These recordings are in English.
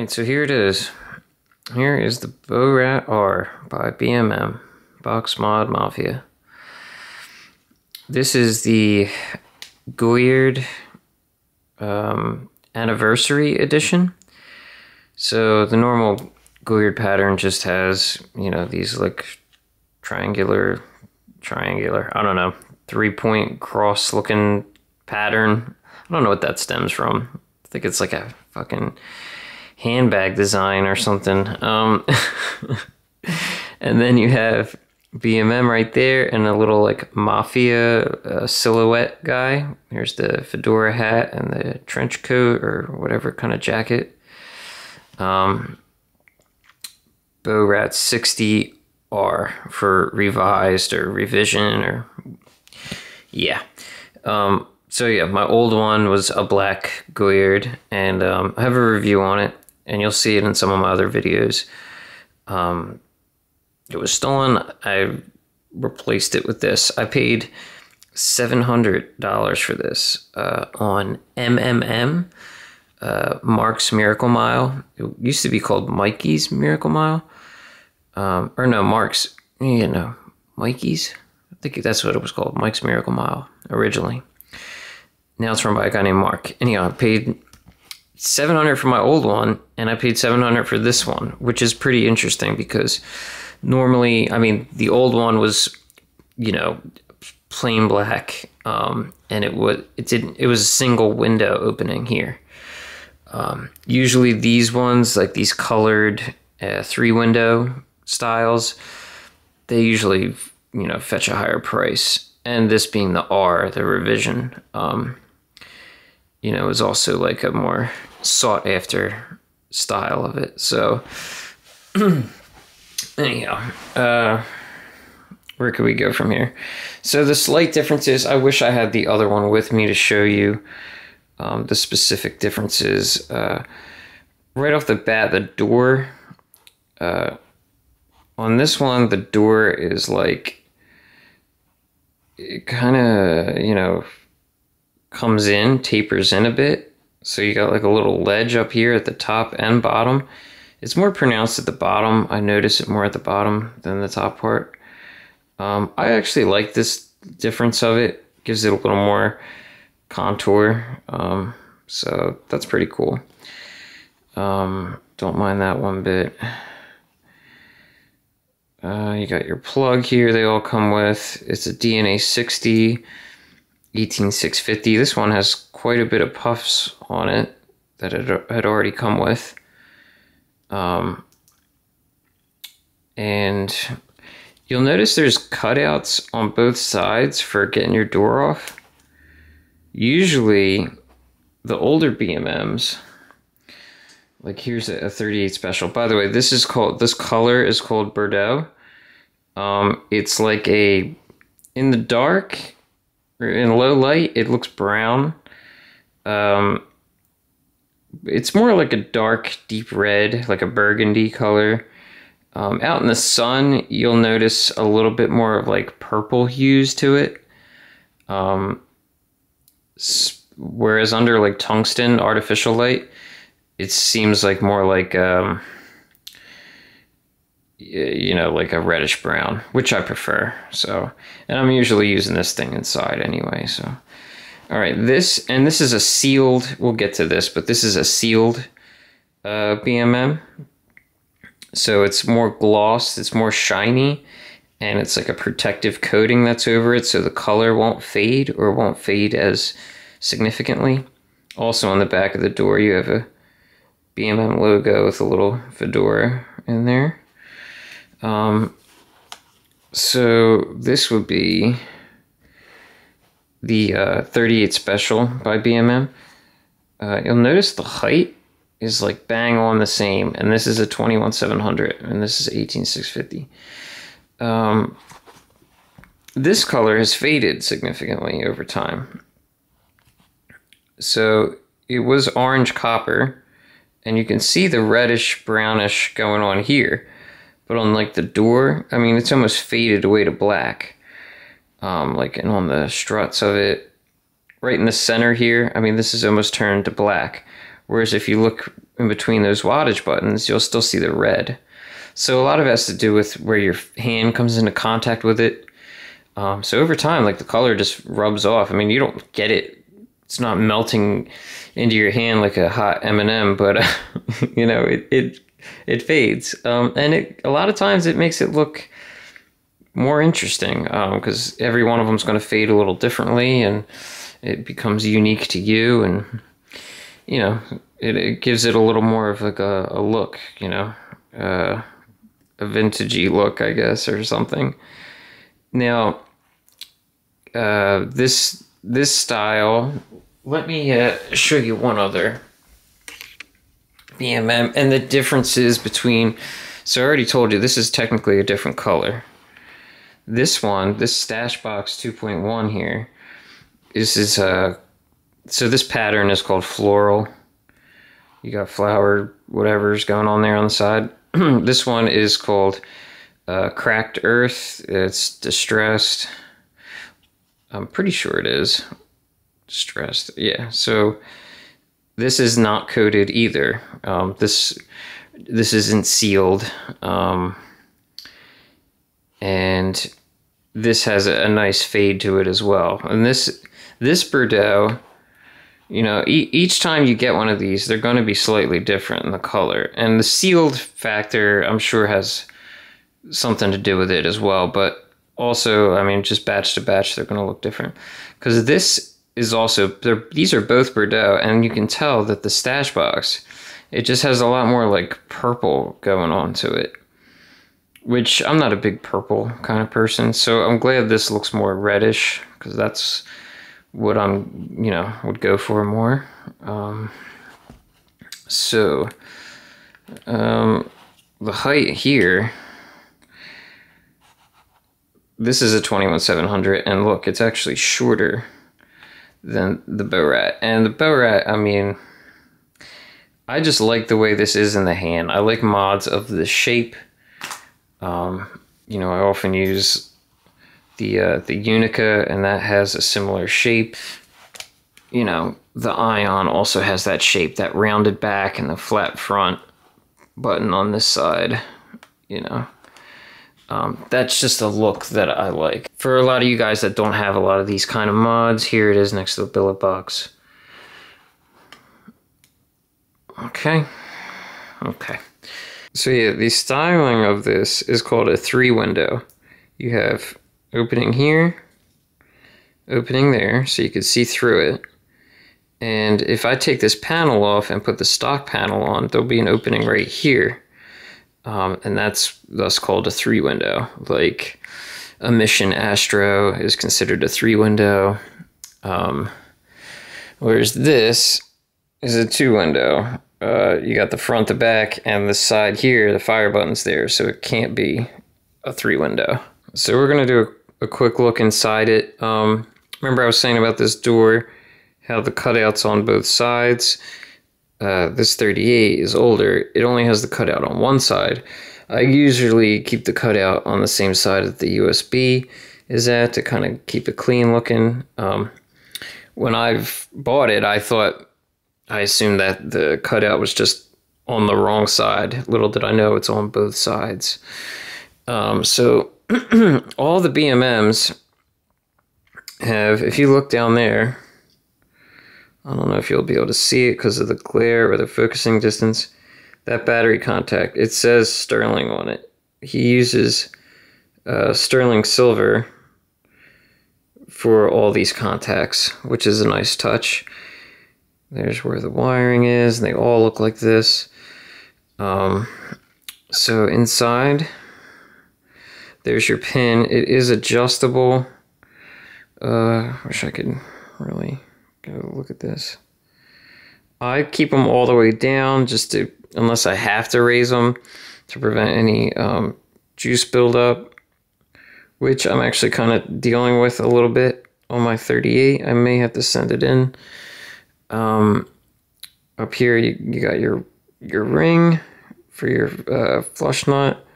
Alright, so here it is. Here is the BoRat R by BMM, Box Mod Mafia. This is the Goyard Anniversary Edition. So the normal Goyard pattern just has, you know, these like triangular, I don't know, 3-point cross looking pattern. I don't know what that stems from. I think it's like a fucking handbag design or something. And then you have BMM right there and a little like mafia silhouette guy. Here's the fedora hat and the trench coat or whatever kind of jacket. BoRat60R for revised or revision or yeah. So yeah, my old one was a black Goyard, and I have a review on it, and you'll see it in some of my other videos. It was stolen. I replaced it with this. I paid $700 for this on MMM, Mark's Miracle Mile. It used to be called Mikey's Miracle Mile. Or no, Mark's, you know, Mikey's. I think that's what it was called, Mike's Miracle Mile originally. Now it's run by a guy named Mark. Anyhow, I paid $700 for my old one, and I paid $700 for this one, which is pretty interesting because normally, I mean, the old one was, you know, plain black, and it was a single window opening here. Usually, these ones, like these colored 3-window styles, they usually, you know, fetch a higher price. And this being the R, the revision, you know, is also like a more sought after style of it. So anyhow, where could we go from here? So the slight differences, I wish I had the other one with me to show you the specific differences. Right off the bat, the door, on this one, the door is like, it kind of, you know, comes in, tapers in a bit. So you got like a little ledge up here at the top and bottom. It's more pronounced at the bottom. I notice it more at the bottom than the top part. I actually like this difference of it. Gives it a little more contour. So that's pretty cool. Don't mind that one bit. You got your plug here, they all come with. It's a DNA60, 18650. This one has quite a bit of puffs on it that it had already come with. And you'll notice there's cutouts on both sides for getting your door off. Usually, the older BMMs, like here's a 38 special. By the way, this is called, this color is called Bordeaux. It's like a, in the dark, or in low light, it looks brown. It's more like a dark, deep red, like a burgundy color. Out in the sun, you'll notice a little bit more of like purple hues to it. Whereas under like tungsten, artificial light, it seems like more like, you know, like a reddish brown, which I prefer. So, and I'm usually using this thing inside anyway. So, all right, this, and this is a sealed, we'll get to this, but this is a sealed BMM. So it's more glossed, it's more shiny, and it's like a protective coating that's over it. So the color won't fade or won't fade as significantly. Also on the back of the door, you have a BMM logo with a little fedora in there. So this would be the 38 special by BMM. You'll notice the height is like bang on the same, and this is a 21700 and this is 18650. This color has faded significantly over time. So it was orange copper, and you can see the reddish brownish going on here, but on like the door, I mean, it's almost faded away to black. Like, and on the struts of it, right in the center here, I mean, this is almost turned to black. Whereas if you look in between those wattage buttons, you'll still see the red. So a lot of it has to do with where your hand comes into contact with it. So over time, like, the color just rubs off. I mean, you don't get it. It's not melting into your hand like a hot M&M, but, you know, it fades. And a lot of times it makes it look more interesting, because every one of them is going to fade a little differently, and it becomes unique to you, and, you know, it gives it a little more of like a look, you know, a vintagey look, I guess, or something. Now, this style, let me show you one other BMM and the differences between. So I already told you this is technically a different color. This one, this Stashbox 2.1 here, this is so this pattern is called floral. You got flower, whatever's going on there on the side. This one is called cracked earth. It's distressed. I'm pretty sure it is distressed. Yeah. So this is not coated either. This isn't sealed. And this has a nice fade to it as well. And this Bordeaux, you know, each time you get one of these, they're going to be slightly different in the color. And the sealed factor, I'm sure, has something to do with it as well. But also, I mean, just batch to batch, they're going to look different. Because this is also, these are both Bordeaux, and you can tell that the stash box, it just has a lot more like purple going on to it. Which, I'm not a big purple kind of person, so I'm glad this looks more reddish, because that's what I'm, you know, would go for more. The height here, this is a 21,700, and look, it's actually shorter than the BoRat. And the BoRat, I mean, I just like the way this is in the hand. I like mods of the shape. You know, I often use the Unica, and that has a similar shape. You know, the Ion also has that shape, that rounded back and the flat front button on this side, you know. That's just a look that I like. For a lot of you guys that don't have a lot of these kind of mods, here it is next to the Billetbox. Okay. Okay. So yeah, the styling of this is called a three window. You have opening here, opening there, so you can see through it. And if I take this panel off and put the stock panel on, there'll be an opening right here. And that's thus called a three window. Like a Mission Astro is considered a three window. Whereas this is a two window. You got the front, the back, and the side here, the fire button's there, so it can't be a three window. So we're going to do a quick look inside it. Remember I was saying about this door, how the cutout's on both sides. This 38 is older. It only has the cutout on one side. I usually keep the cutout on the same side that the USB is at to kind of keep it clean looking. When I've bought it, I assumed that the cutout was just on the wrong side. Little did I know it's on both sides. All the BMMs have, if you look down there, I don't know if you'll be able to see it because of the glare or the focusing distance, that battery contact, it says Sterling on it. He uses Sterling Silver for all these contacts, which is a nice touch. There's where the wiring is, and they all look like this. So inside, there's your pin. It is adjustable. Wish I could really go look at this. I keep them all the way down just to, unless I have to raise them to prevent any juice buildup, which I'm actually kind of dealing with a little bit on my 38. I may have to send it in. Up here, you got your ring for your flush nut.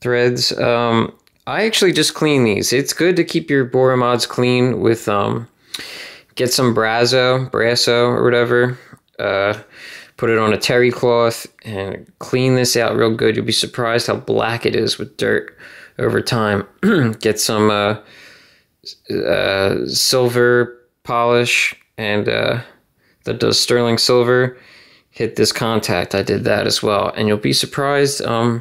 Threads. I actually just clean these. It's good to keep your BoRat mods clean with get some Brasso or whatever. Put it on a terry cloth and clean this out real good. You'll be surprised how black it is with dirt over time. Get some silver polish and that does sterling silver. Hit this contact. I did that as well, and you'll be surprised. Oh,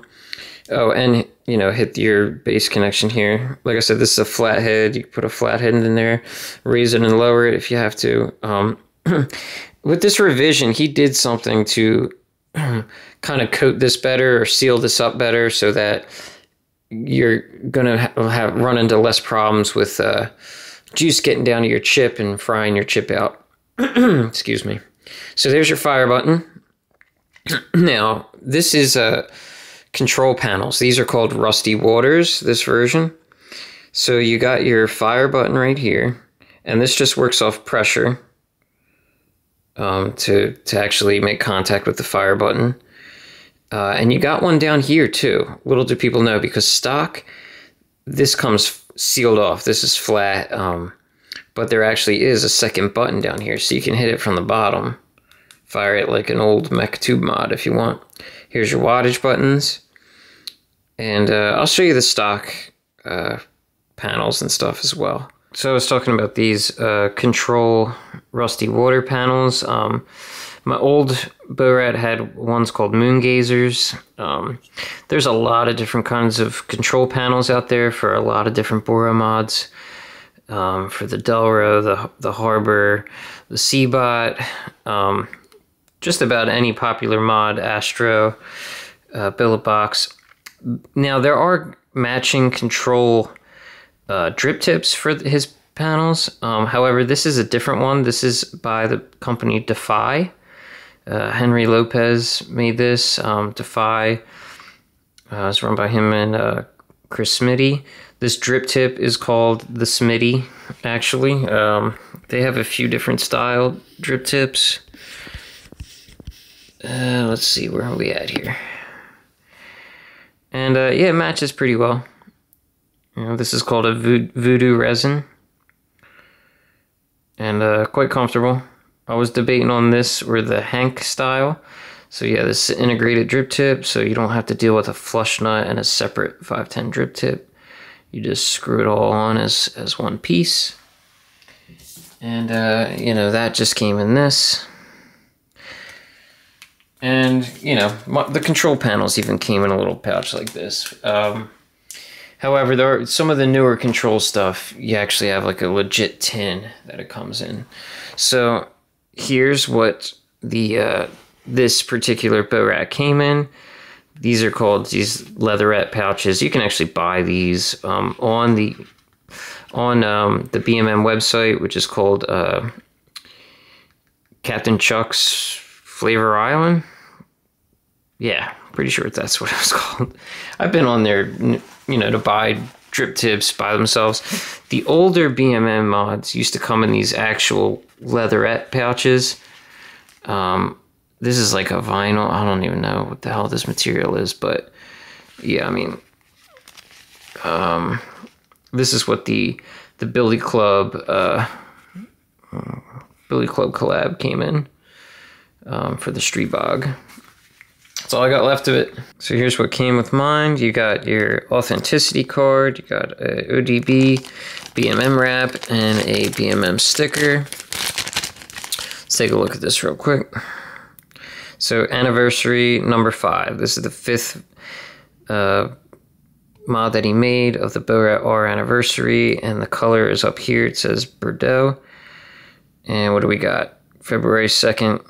and you know, hit your base connection here. Like I said, this is a flathead. You can put a flathead in there, raise it and lower it if you have to. With this revision, he did something to kind of coat this better or seal this up better, so that you're gonna run into less problems with juice getting down to your chip and frying your chip out. Excuse me. So there's your fire button. Now, this is control panels. These are called Rusty Waters, this version. So you got your fire button right here, and this just works off pressure to actually make contact with the fire button. And you got one down here too. Little do people know, because stock, this comes sealed off. This is flat. But there actually is a second button down here, so you can hit it from the bottom. Fire it like an old mech tube mod if you want. Here's your wattage buttons. And I'll show you the stock panels and stuff as well. So I was talking about these Kontrol Rusty Water panels. My old BoRat had ones called Moongazers. There's a lot of different kinds of control panels out there for a lot of different BoRat mods. For the Delro, the Harbor, the Seabot, just about any popular mod, Astro, Billetbox. Now, there are matching control drip tips for his panels. However, this is a different one. This is by the company Defy. Henry Lopez made this. Defy is run by him and Chris Smitty. This drip tip is called the Smitty, actually. They have a few different style drip tips. Let's see, where are we at here? And yeah, it matches pretty well. You know, this is called a Voodoo resin. And quite comfortable. I was debating on this or the Hank style. So yeah, this is an integrated drip tip, so you don't have to deal with a flush nut and a separate 510 drip tip. You just screw it all on as one piece. And, you know, that just came in this. And, you know, the control panels even came in a little pouch like this. However, there are some of the newer control stuff, you actually have like a legit tin that it comes in. So here's what the this particular BoRat came in. These are called these leatherette pouches. You can actually buy these on the BMM website, which is called Captain Chuck's Flavor Island. Yeah, pretty sure that's what it was called. I've been on there, you know, to buy drip tips by themselves. The older BMM mods used to come in these actual leatherette pouches. This is like a vinyl. I don't even know what the hell this material is, but yeah, I mean, this is what the Billy Club collab came in for the Strebog. That's all I got left of it. So here's what came with mine. You got your authenticity card, you got a ODB, BMM wrap, and a BMM sticker. Let's take a look at this real quick. So anniversary number 5. This is the 5th mod that he made of the BoRat R anniversary, and the color is up here. It says Bordeaux. And what do we got? February 2nd,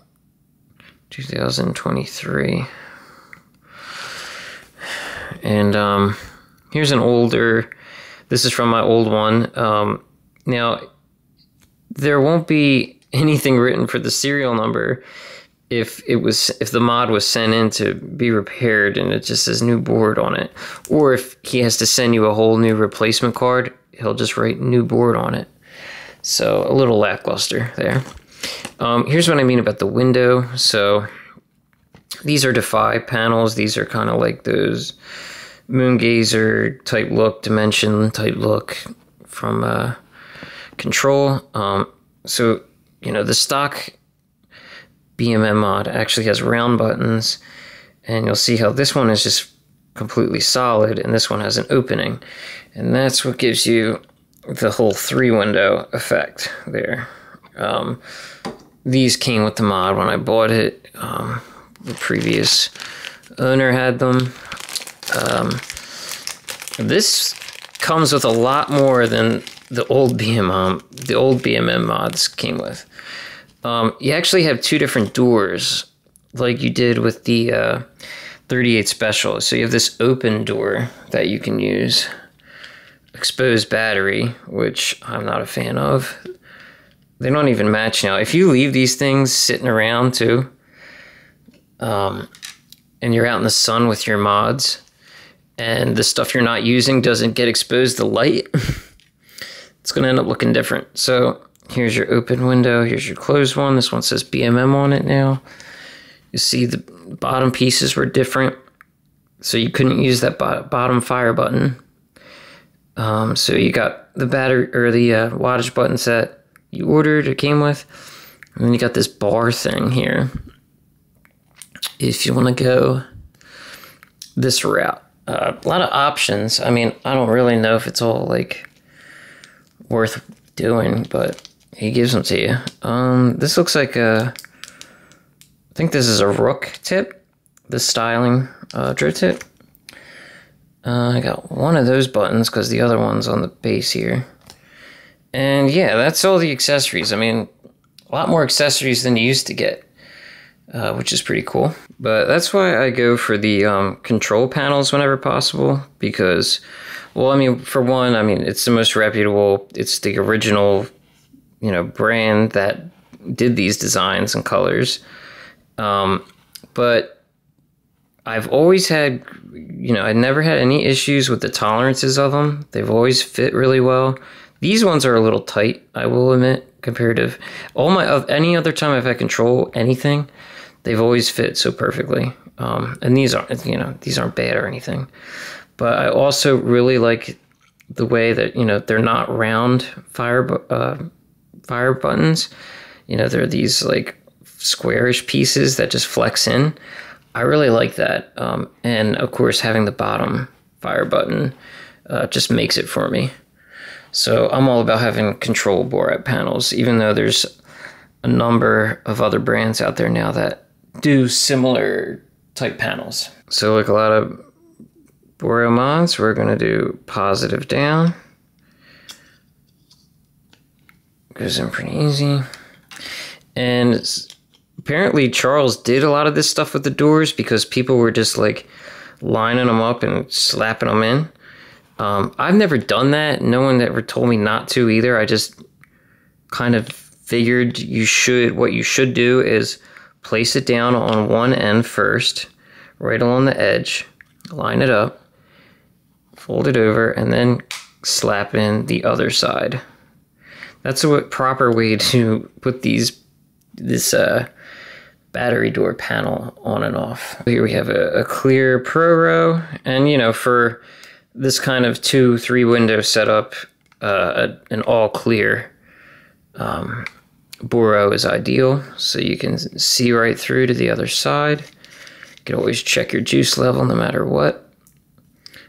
2023. And here's an older, this is from my old one. Now, there won't be anything written for the serial number if the mod was sent in to be repaired and it just says new board on it, or if he has to send you a whole new replacement card, he'll just write new board on it. So a little lackluster there. Here's what I mean about the window. So these are Defy panels. These are kind of like those Moongazer type look, dimension type look from Kontrol. So, you know, the stock BMM mod actually has round buttons, and you'll see how this one is just completely solid and this one has an opening, and that's what gives you the whole three window effect there. These came with the mod when I bought it. The previous owner had them. This comes with a lot more than the old BMM mods came with. You actually have two different doors, like you did with the 38 Special. So you have this open door that you can use, exposed battery, which I'm not a fan of. They don't even match now. If you leave these things sitting around too, and you're out in the sun with your mods, and the stuff you're not using doesn't get exposed to light, it's going to end up looking different. So here's your open window. Here's your closed one. This one says BMM on it now. You see the bottom pieces were different, so you couldn't use that bottom fire button. So you got the battery or the wattage button set you ordered or came with, and then you got this bar thing here if you want to go this route. A lot of options. I mean, I don't really know if it's all like worth doing, but he gives them to you. This looks like a, I think this is a rook tip, the styling drill tip. I got one of those buttons because the other one's on the base here. And yeah, that's all the accessories. I mean, a lot more accessories than you used to get, which is pretty cool. But that's why I go for the control panels whenever possible, because, well, I mean, for one, I mean, it's the most reputable. It's the original, you know, brand that did these designs and colors. But I've always had, you know, I never had any issues with the tolerances of them. They've always fit really well. These ones are a little tight, I will admit, comparative. Any other time I've had control anything, they've always fit so perfectly. And these aren't, you know, these aren't bad or anything. But I also really like the way that, you know, they're not round fire buttons. You know, they're these like squarish pieces that just flex in. I really like that, and of course having the bottom fire button just makes it for me. So I'm all about having control BoRat panels, even though there's a number of other brands out there now that do similar type panels. So like a lot of BoRat mods, we're going to do positive down. Goes in pretty easy. And it's, apparently Charles did a lot of this stuff with the doors because people were just like lining them up and slapping them in. I've never done that. No one ever told me not to either. I just kind of figured you should, what you should do is place it down on one end first, right along the edge, line it up, fold it over, and then slap in the other side. That's a proper way to put these, battery door panel on and off. Here we have a clear pro row, and you know, for this kind of 2-3 window setup, an all clear BoRat is ideal, so you can see right through to the other side. You can always check your juice level no matter what,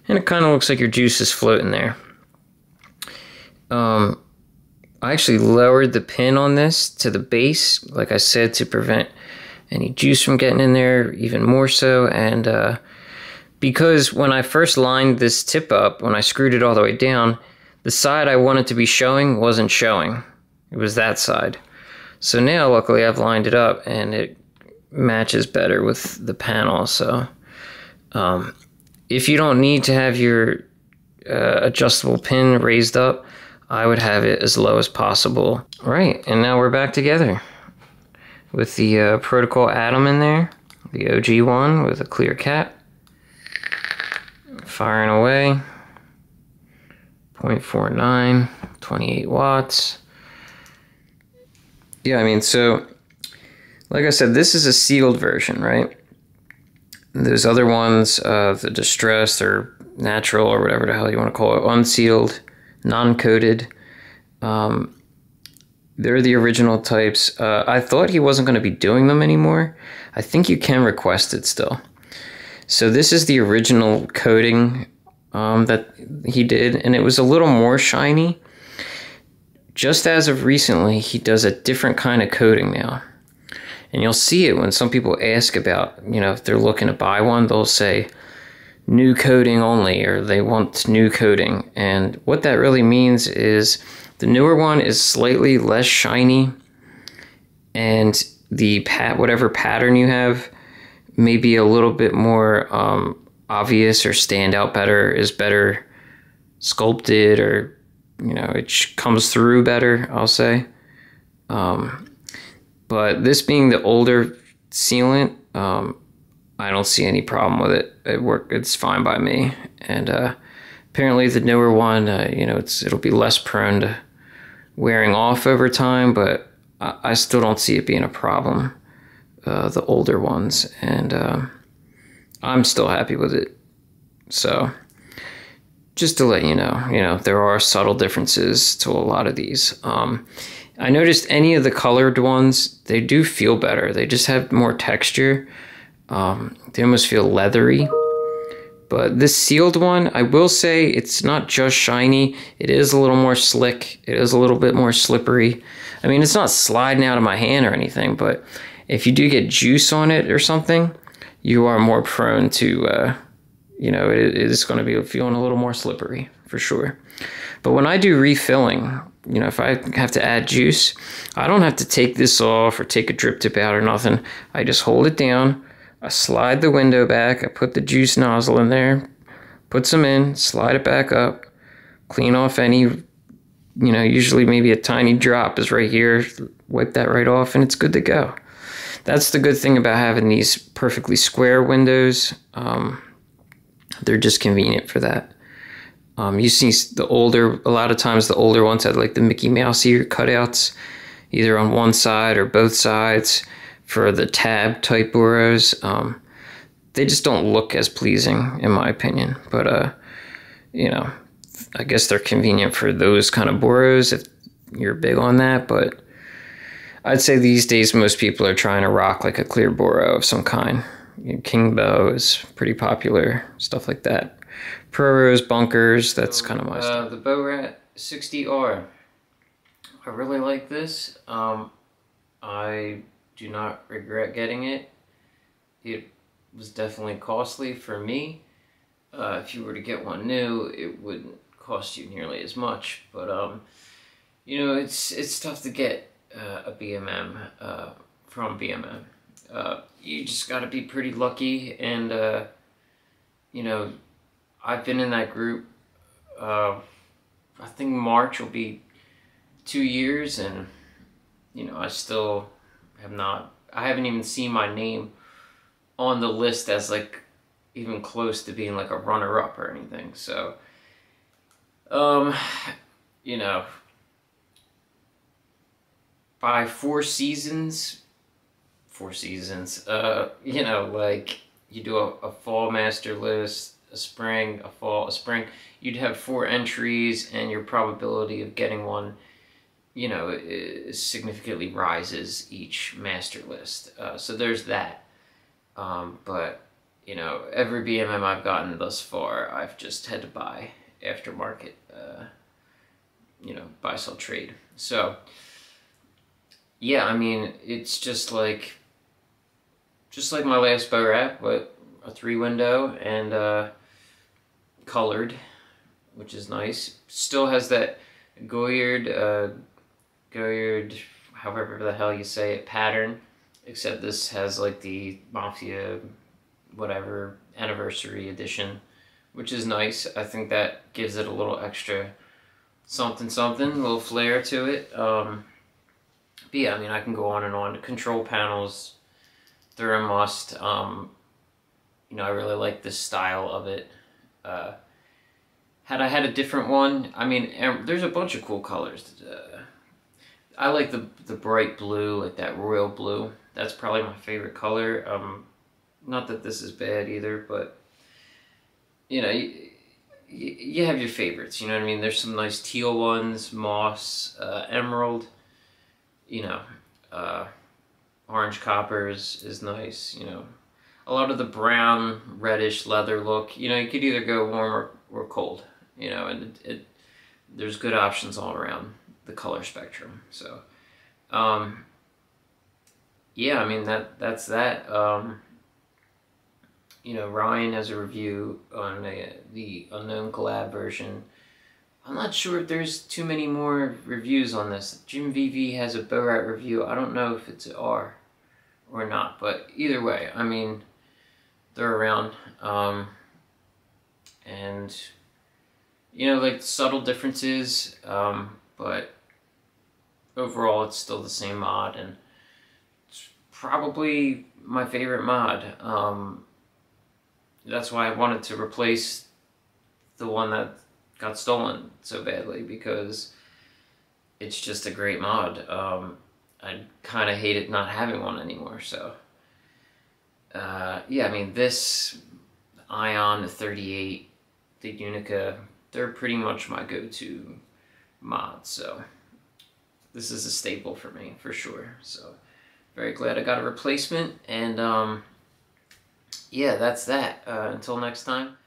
and it kind of looks like your juice is floating there. I actually lowered the pin on this to the base, like I said, to prevent any juice from getting in there even more so. And because when I first lined this tip up, when I screwed it all the way down, the side I wanted to be showing wasn't showing. It was that side. So now luckily I've lined it up and it matches better with the panel. So if you don't need to have your adjustable pin raised up, I would have it as low as possible. All right, and now we're back together with the Protocol Atom in there, the OG one with a clear cap, firing away, 0.49, 28 watts. Yeah, I mean, so, like I said, this is a sealed version, right? Those other ones, the distressed or natural or whatever the hell you want to call it, unsealed, non-coated, They're the original types. I thought he wasn't going to be doing them anymore. I think you can request it still. So this is the original coating that he did, and it was a little more shiny. Just as of recently, he does a different kind of coating now. And you'll see it when some people ask about, you know, if they're looking to buy one, they'll say new coating only, or they want new coating. And what that really means is the newer one is slightly less shiny, and the whatever pattern you have may be a little bit more obvious or stand out better, is better sculpted, or, you know, it comes through better, I'll say. But this being the older sealant, I don't see any problem with it. It's fine by me. And apparently the newer one, you know, it'll be less prone to wearing off over time, but I still don't see it being a problem, the older ones, and I'm still happy with it. So just to let you know, there are subtle differences to a lot of these. I noticed any of the colored ones, they do feel better. They just have more texture. They almost feel leathery. But this sealed one, I will say it's not just shiny. It is a little more slick. It is a little bit more slippery. I mean, it's not sliding out of my hand or anything, but if you do get juice on it or something, you are more prone to, you know, it's going to be feeling a little more slippery for sure. But when I do refilling, you know, if I have to add juice, I don't have to take this off or take a drip tip out or nothing. I just hold it down. I slide the window back. I put the juice nozzle in there, put some in, slide it back up, clean off any, you know, usually maybe a tiny drop is right here. Wipe that right off and it's good to go. That's the good thing about having these perfectly square windows. They're just convenient for that. You see a lot of times the older ones had like the Mickey Mouse ear cutouts, either on one side or both sides for the tab type BoRats. They just don't look as pleasing in my opinion, but you know, I guess they're convenient for those kind of BoRats if you're big on that, but I'd say these days most people are trying to rock like a clear BoRat of some kind. You know, King Bow is pretty popular, stuff like that. Proro's, Bunkers, that's kind of my stuff. The BoRat60R. I really like this. I do not regret getting it. It was definitely costly for me. If you were to get one new, it wouldn't cost you nearly as much. But, you know, it's tough to get a BMM from BMM. You just got to be pretty lucky, and, you know, I've been in that group, I think March will be 2 years, and, you know, I still have not, I haven't even seen my name on the list as, like, even close to being, like, a runner-up or anything, so, you know, by four seasons, you know, like, you do a fall master list, a spring, a fall, a spring, you'd have 4 entries, and your probability of getting one, you know, significantly rises each master list. So there's that. But, you know, every BMM I've gotten thus far, I've just had to buy aftermarket, you know, buy, sell, trade. So, yeah, I mean, it's just like my last BoRat, but a 3 window and colored, which is nice. Still has that Goyard, however the hell you say it, pattern, except this has like the Mafia, whatever, anniversary edition, which is nice. I think that gives it a little extra something, something, a little flair to it. But yeah, I mean, I can go on and on. Control panels, they're a must. You know, I really like the style of it. Had I had a different one, I mean, there's a bunch of cool colors. I like the bright blue, like that royal blue. That's probably my favorite color. Not that this is bad either, but, you know, you have your favorites, you know what I mean? There's some nice teal ones, moss, emerald. you know, orange coppers is nice, you know. A lot of the brown, reddish leather look, you know, you could either go warm or cold, you know, and there's good options all around the color spectrum. So, yeah, I mean, that's that. You know, Ryan has a review on the Unkwn collab version. I'm not sure if there's too many more reviews on this. JimVV has a BoRat review. I don't know if it's an R or not, but either way, I mean, they're around. And, you know, like, subtle differences, but overall it's still the same mod, and it's probably my favorite mod. That's why I wanted to replace the one that got stolen so badly, because it's just a great mod. I kind of hate it not having one anymore, so... yeah, I mean, this, Ion, the 38, the Unica, they're pretty much my go-to mods, so... This is a staple for me, for sure, so... Very glad I got a replacement, and, yeah, that's that. Until next time...